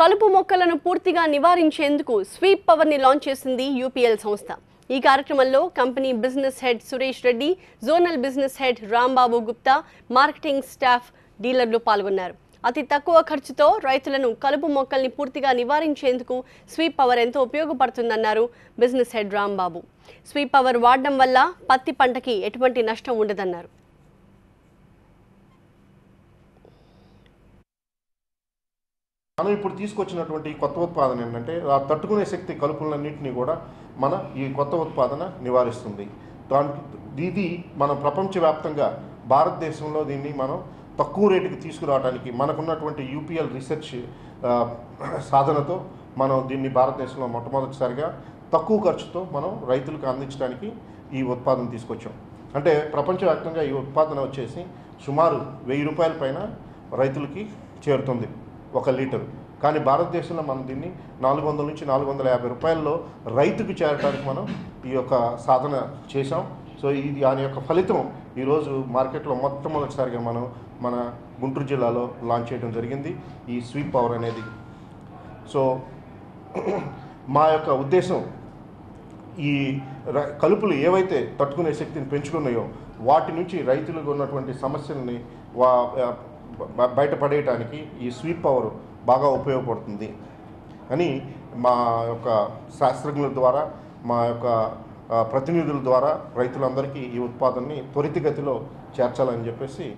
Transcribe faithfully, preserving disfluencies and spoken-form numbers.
కలుపు మొక్కలను పూర్తిగా నివారించేందుకు స్వీప్ పవర్ ని లాంచ్ చేసింది యూపీఎల్ సంస్థ. ఈ కార్యక్రమంలో company business head Suresh Reddy, zonal business head Rambabu Gupta, marketing staff, డీలర్లు పాల్గొన్నారు. అతి తక్కువ ఖర్చుతో రైతులను కలుపు మొక్కల్ని పూర్తిగా నివారించేందుకు స్వీప్ పవర్ ఎంతో ఉపయోగపడుతుందన్నారు business head Rambabu. Sweep power వాడడం వల్ల పత్తి పంటకి ఎటువంటి నష్టం ఉండదన్నారు. మనం ఇప్పుడు తీసుకొచ్చినటువంటి కొత్త ఉత్పాదన ఏంటంటే ఆ తట్టుకునే శక్తి కలుపులన్నింటినీ కూడా మన ఈ కొత్త ఉత్పాదన నివారిస్తుంది. దానికి ఇది మన ప్రపంచవ్యాప్తంగా భారతదేశంలో దీన్ని మనం తక్కువ రేటుకి తీసుకురావడానికి మనకున్నటువంటి యూపీఎల్ రీసెర్చ్ సాధనతో మనం దీన్ని భారతదేశంలో మొట్టమొదటిసారిగా తక్కువ ఖర్చుతో మనం రైతులకు అందించడానికి ఈ ఉత్పాదన తీసుకొచ్చాం. అంటే ప్రపంచవ్యాప్తంగా ఈ ఉత్పాదన వచ్చేసి సుమారు వెయ్యి రూపాయల పైన రైతులకి చేరుతుంది ఒక లీటరు. కానీ భారతదేశంలో మనం దీన్ని నాలుగు వందల నుంచి నాలుగు వందల యాభై రూపాయల్లో రైతుకు చేరడానికి మనం ఈ యొక్క సాధన చేశాం. సో ఇది దాని యొక్క ఫలితం ఈరోజు మార్కెట్లో మొట్టమొదటిసారిగా మనం మన గుంటూరు జిల్లాలో లాంచ్ చేయడం జరిగింది ఈ స్వీప్ పవర్ అనేది. సో మా యొక్క ఉద్దేశం ఈ కలుపులు ఏవైతే తట్టుకునే శక్తిని పెంచుకున్నాయో వాటి నుంచి రైతులకు ఉన్నటువంటి సమస్యల్ని వా బయటపడేయటానికి ఈ స్వీప్ పవర్ బాగా ఉపయోగపడుతుంది అని మా యొక్క శాస్త్రజ్ఞుల ద్వారా మా యొక్క ప్రతినిధుల ద్వారా రైతులందరికీ ఈ ఉత్పాదనని త్వరితగతిలో చేర్చాలని చెప్పేసి